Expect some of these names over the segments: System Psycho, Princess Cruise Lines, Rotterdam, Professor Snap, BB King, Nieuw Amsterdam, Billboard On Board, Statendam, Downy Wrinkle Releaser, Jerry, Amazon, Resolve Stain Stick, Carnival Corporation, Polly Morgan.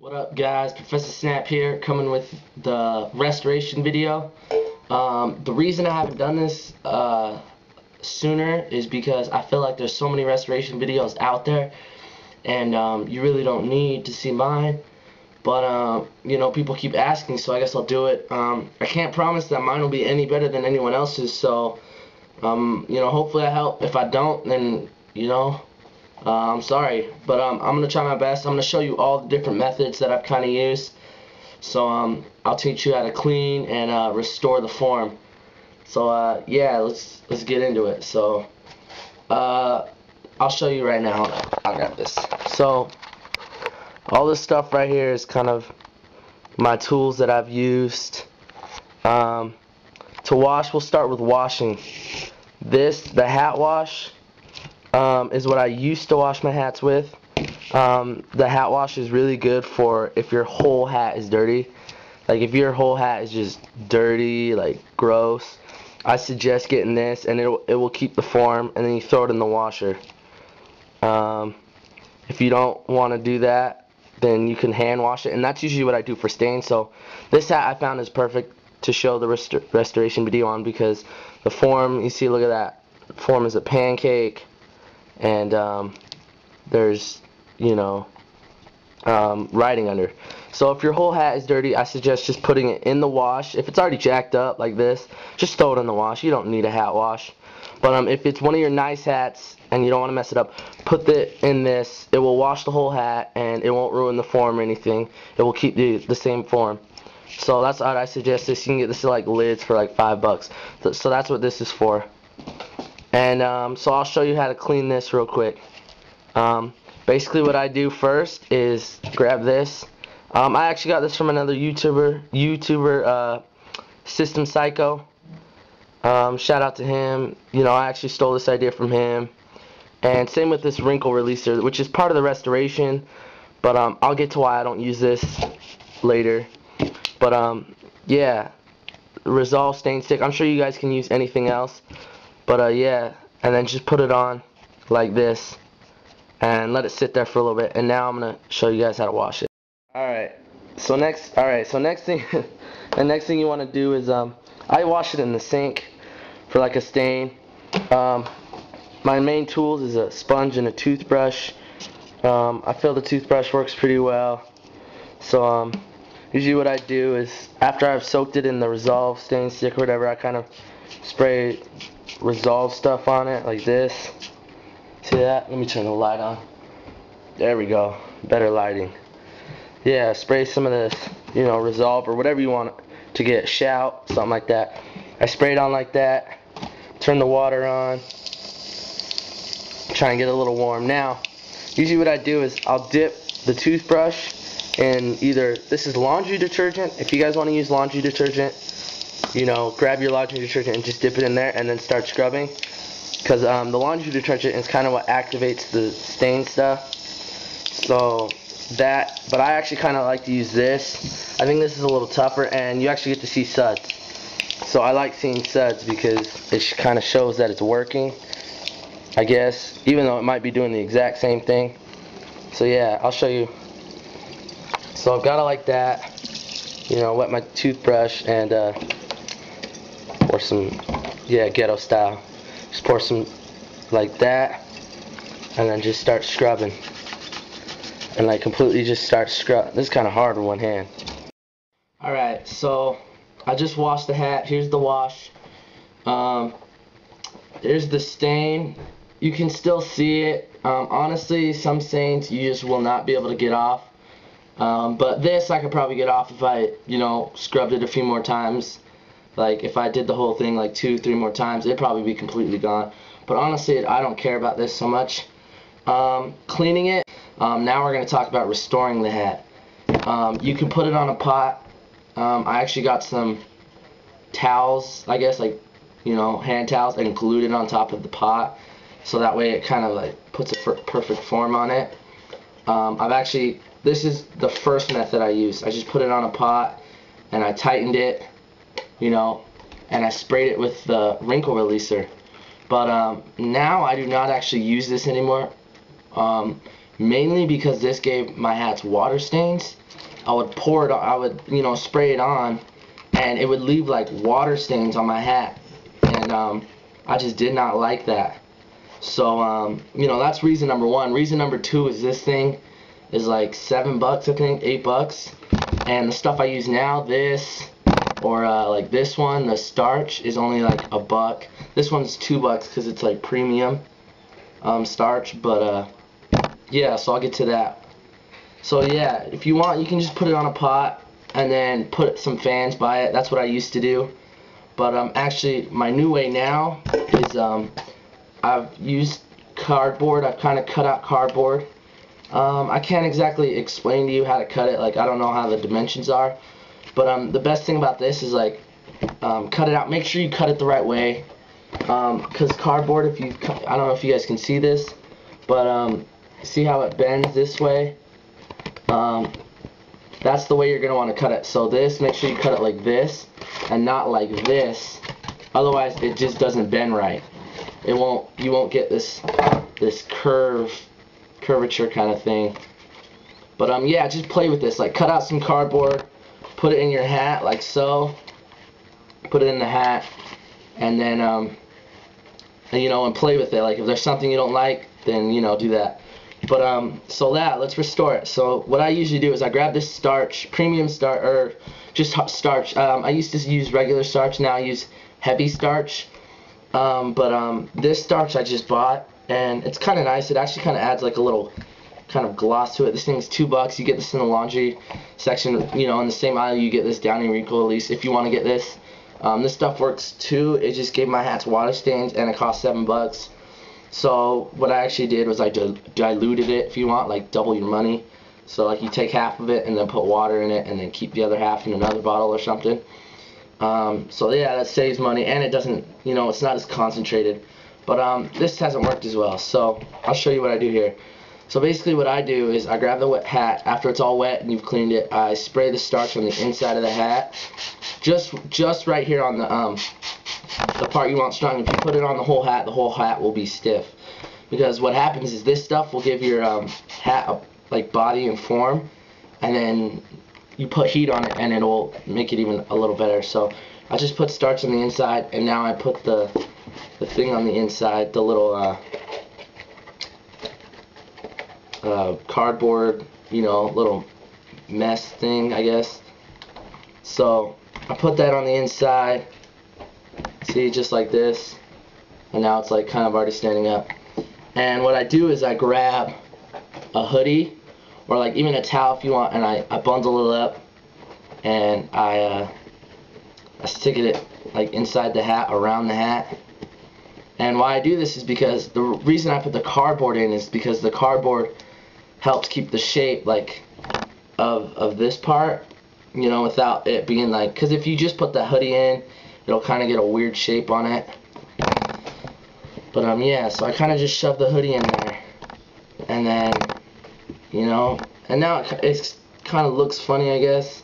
What up guys, Professor Snap here, coming with the restoration video. The reason I haven't done this sooner is because I feel like there's so many restoration videos out there, and you really don't need to see mine, but you know, people keep asking, so I guess I'll do it. I can't promise that mine will be any better than anyone else's, so you know, hopefully I help. If I don't, then you know, I'm sorry, but I'm going to try my best. I'm going to show you all the different methods that I've kind of used. So I'll teach you how to clean and restore the form. So yeah, let's get into it. So I'll show you right now. I'll grab this. So all this stuff right here is kind of my tools that I've used to wash. We'll start with washing. This, the hat wash, is what I used to wash my hats with. The hat wash is really good for if your whole hat is dirty. Like if your whole hat is just dirty, like gross, I suggest getting this, and it will keep the form, and then you throw it in the washer. If you don't want to do that, then you can hand wash it, and that's usually what I do for stains. So this hat I found is perfect to show the restoration video on, because the form, you see, look at that, the form is a pancake. And there's, you know, writing under. So if your whole hat is dirty, I suggest just putting it in the wash. If it's already jacked up like this, just throw it in the wash. You don't need a hat wash. But if it's one of your nice hats and you don't want to mess it up, put it in this. It will wash the whole hat, and it won't ruin the form or anything. It will keep the same form. So that's what I suggest this. You can get this at like Lids for like $5. So that's what this is for. And so I'll show you how to clean this real quick. Basically what I do first is grab this. I actually got this from another YouTuber System Psycho. Shout out to him. You know, I actually stole this idea from him. And same with this wrinkle releaser, which is part of the restoration, but I'll get to why I don't use this later. But yeah, Resolve Stain Stick. I'm sure you guys can use anything else. But yeah, and then just put it on like this and let it sit there for a little bit, and now I'm going to show you guys how to wash it. Alright, so next thing the next thing you want to do is I wash it in the sink for like a stain. My main tools is a sponge and a toothbrush. I feel the toothbrush works pretty well. So usually what I do is, after I've soaked it in the Resolve Stain Stick or whatever, I kind of spray Resolve stuff on it like this. See that? Let me turn the light on. There we go, better lighting. Yeah, spray some of this, you know, Resolve or whatever you want to get, Shout, something like that. I spray it on like that, turn the water on, try and get a little warm. Now usually what I do is I'll dip the toothbrush in either, this is laundry detergent, if you guys want to use laundry detergent, you know, grab your laundry detergent and just dip it in there and then start scrubbing, because the laundry detergent is kind of what activates the stain stuff. So that, but I actually kind of like to use this. I think this is a little tougher, and you actually get to see suds. So I like seeing suds because it kind of shows that it's working, I guess, even though it might be doing the exact same thing. So yeah, I'll show you. So I've got it like that, you know, wet my toothbrush and pour some, yeah, ghetto style. Just pour some like that, and then just start scrubbing, and like completely just start scrub. This is kind of hard with one hand. All right, so I just washed the hat. Here's the wash. There's the stain. You can still see it. Honestly, some stains you just will not be able to get off. But this I could probably get off if I, you know, scrubbed it a few more times. Like if I did the whole thing like 2-3 more times, it'd probably be completely gone. But honestly, I don't care about this so much. Cleaning it. Now we're going to talk about restoring the hat. You can put it on a pot. I actually got some towels, I guess, like, you know, hand towels, and glued it on top of the pot, so that way it kind of like puts a perfect form on it. I've actually, this is the first method I used. I just put it on a pot and I tightened it, you know, and I sprayed it with the wrinkle releaser. But now I do not actually use this anymore. mainly because this gave my hats water stains. I would pour it on, I would, you know, spray it on, and it would leave like water stains on my hat, and I just did not like that. So you know, that's reason number one. Reason number two is this thing is like $7, I think, $8, and the stuff I use now, this or like this one, the starch is only like $1. This one's $2 because it's like premium starch, but yeah, so I'll get to that. So yeah, if you want, you can just put it on a pot and then put some fans by it. That's what I used to do, but actually my new way now is I've used cardboard. I've kind of cut out cardboard. I can't exactly explain to you how to cut it, like I don't know how the dimensions are, but the best thing about this is like cut it out, make sure you cut it the right way, because cardboard, if you cut, I don't know if you guys can see this, but see how it bends this way? That's the way you're going to want to cut it. So this, make sure you cut it like this and not like this, otherwise it just doesn't bend right. It won't, you won't get this curvature kind of thing. But yeah, just play with this, like cut out some cardboard, put it in your hat like so, put it in the hat, and then you know, and play with it. Like if there's something you don't like, then, you know, do that. But so that, let's restore it. So what I usually do is I grab this starch, premium starch, or just starch. I used to use regular starch, now I use heavy starch, this starch I just bought, and it's kind of nice. It actually kind of adds like a little kind of gloss to it. This thing's $2. You get this in the laundry section, you know, in the same aisle you get this Downy Wrinkle Release if you want to get this. This stuff works too. It just gave my hats water stains, and it cost $7. So what I actually did was I diluted it. If you want, like, double your money. So like you take half of it and then put water in it, and then keep the other half in another bottle or something. So yeah, that saves money, and it doesn't, you know, it's not as concentrated. But this hasn't worked as well, so I'll show you what I do here. So basically what I do is I grab the wet hat. After it's all wet and you've cleaned it, I spray the starch on the inside of the hat, just right here on the part you want strong. If you put it on the whole hat will be stiff, because what happens is this stuff will give your hat a, like, body and form, and then you put heat on it and it'll make it even a little better. So I just put starch on the inside, and now I put the thing on the inside, the little cardboard, you know, little mess thing, I guess. So I put that on the inside, see, just like this, and now it's like kind of already standing up. And what I do is I grab a hoodie, or like even a towel if you want, and I bundle it up, and I stick it like inside the hat, around the hat. And why I do this is because the reason I put the cardboard in is because the cardboard helps keep the shape, like, of this part, you know, without it being like, because if you just put the hoodie in, it'll kind of get a weird shape on it. But yeah, so I kind of just shove the hoodie in there, and then, you know, and now it kind of looks funny, I guess.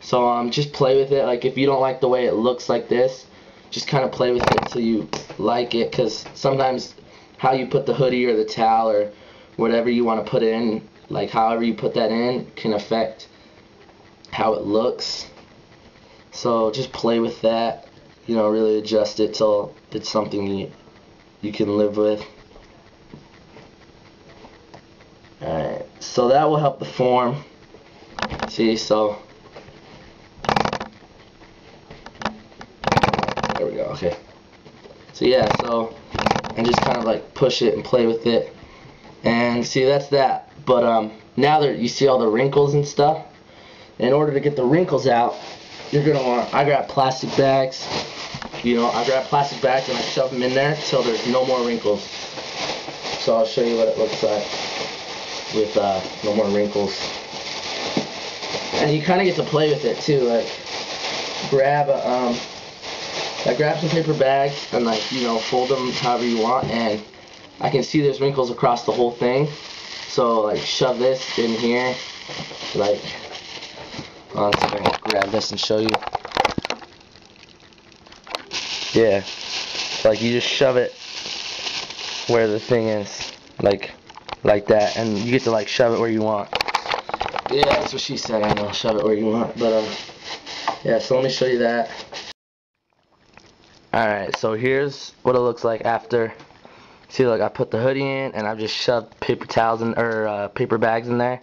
So just play with it. Like, if you don't like the way it looks like this, just kind of play with it so you like it, because sometimes how you put the hoodie or the towel or whatever you want to put in, like however you put that in, can affect how it looks. So just play with that, you know, really adjust it till it's something you can live with. Alright, so that will help the form. See, so there we go, okay. So yeah, so and just kind of like push it and play with it, and see, that's that. But now that you see all the wrinkles and stuff, in order to get the wrinkles out, you're gonna want, I grab plastic bags, you know, I grab plastic bags and I shove them in there till there's no more wrinkles. So I'll show you what it looks like with no more wrinkles. And you kind of get to play with it too, like grab a I grab some paper bags and, like, you know, fold them however you want, and I can see there's wrinkles across the whole thing. So like shove this in here, like, on, so I can grab this and show you. Yeah, like you just shove it where the thing is, like like that, and you get to like shove it where you want. Yeah, that's what she said. I know, shove it where you want. But yeah. So let me show you that. All right. So here's what it looks like after. See, look, I put the hoodie in, and I've just shoved paper towels in, or paper bags in there,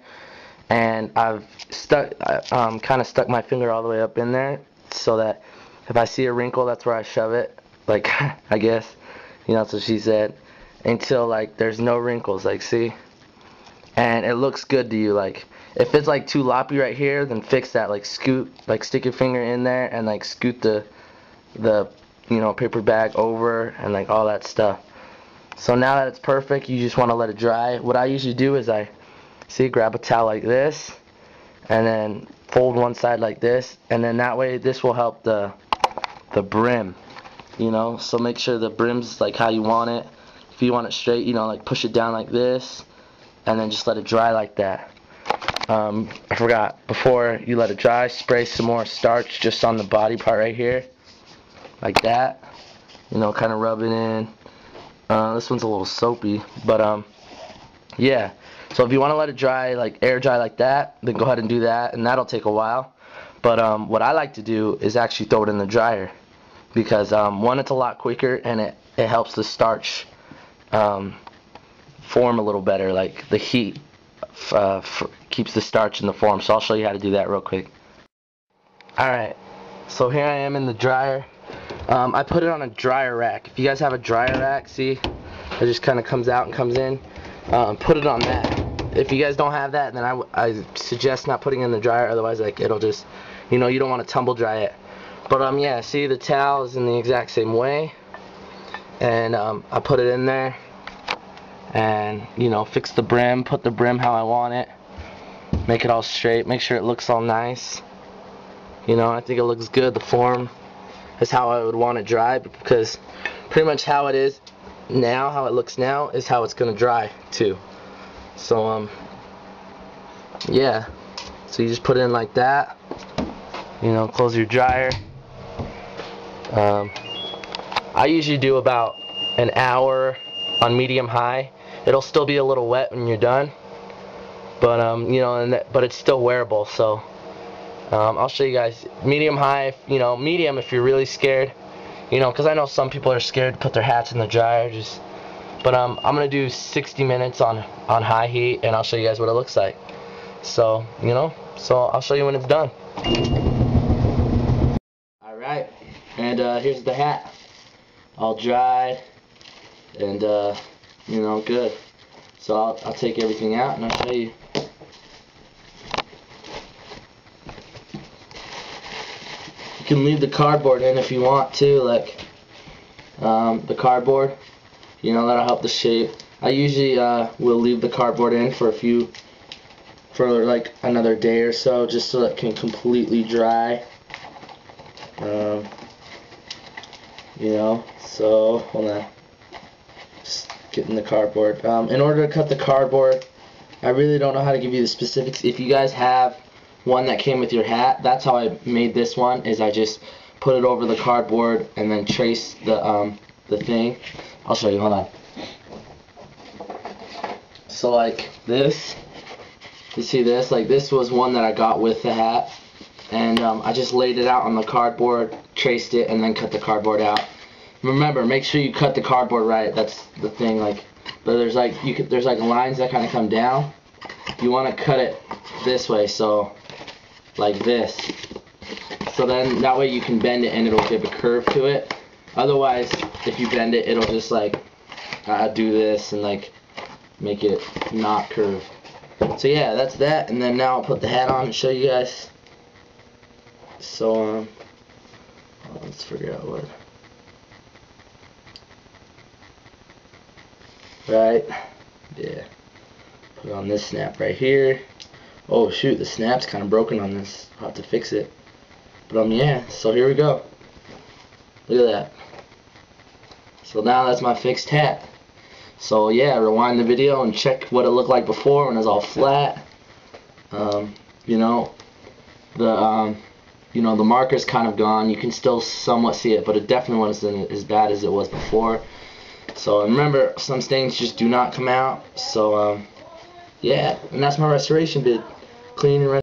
and I've stuck, kind of stuck my finger all the way up in there, so that if I see a wrinkle, that's where I shove it. Like, I guess, you know, that's what she said. Until like there's no wrinkles, like see, and it looks good to you. Like, if it's like too loppy right here, then fix that. Like, scoot, like stick your finger in there, and like scoot the, you know, paper bag over, and like all that stuff. So now that it's perfect, you just want to let it dry. What I usually do is I, see, grab a towel like this, and then fold one side like this, and then that way this will help the brim, you know. So make sure the brim's like how you want it. If you want it straight, you know, like push it down like this, and then just let it dry like that. I forgot, before you let it dry, spray some more starch just on the body part right here, like that. You know, kind of rub it in. This one's a little soapy, but yeah. So if you want to let it dry, like air dry like that, then go ahead and do that, and that'll take a while. But what I like to do is actually throw it in the dryer, because one, it's a lot quicker, and it helps the starch form a little better. Like, the heat keeps the starch in the form. So I'll show you how to do that real quick. All right. So here I am in the dryer. I put it on a dryer rack. If you guys have a dryer rack, see, it just kind of comes out and comes in. Put it on that. If you guys don't have that, then I suggest not putting it in the dryer. Otherwise, like, it'll just, you know, you don't want to tumble dry it. But yeah, see, the towel is in the exact same way, and I put it in there, and you know, fix the brim, put the brim how I want it, make it all straight, make sure it looks all nice. You know, I think it looks good. The form is how I would want it dry, because pretty much how it is now, how it looks now, is how it's gonna dry too. So yeah, so you just put it in like that, you know, close your dryer. I usually do about an hour on medium high. It'll still be a little wet when you're done, but you know, and but it's still wearable. So I'll show you guys medium high, you know, medium if you're really scared, you know, because I know some people are scared to put their hats in the dryer, just, but I'm gonna do 60 minutes on high heat, and I'll show you guys what it looks like. So, you know, so I'll show you when it's done. All right, and here's the hat, all dried, and you know, good. So I'll take everything out, and I'll show you. You can leave the cardboard in if you want to, like the cardboard, you know, that'll help the shape. I usually will leave the cardboard in for like another day or so, just so it can completely dry. You know, so hold on, just getting the cardboard. In order to cut the cardboard, I really don't know how to give you the specifics. If you guys have one that came with your hat, that's how I made this one, is I just put it over the cardboard and then trace the thing. I'll show you, hold on. So like this, you see this, like this was one that I got with the hat, and I just laid it out on the cardboard, traced it, and then cut the cardboard out. Remember, make sure you cut the cardboard right, that's the thing. Like, but there's like, you could, there's like lines that kind of come down. You want to cut it this way, so like this, so then that way you can bend it and it'll give a curve to it. Otherwise, if you bend it, it'll just like do this and like make it not curve. So yeah, that's that. And then now I'll put the hat on and show you guys. So let's figure out what. Right, yeah. Put on this snap right here. Oh shoot, the snap's kind of broken on this. I'll have to fix it. But yeah, so here we go. Look at that. So now that's my fixed hat. So yeah, rewind the video and check what it looked like before when it was all flat. You know, the marker's kind of gone. You can still somewhat see it, but it definitely wasn't as bad as it was before. So remember, some stains just do not come out. So yeah, and that's my restoration vid. Clean and restoration.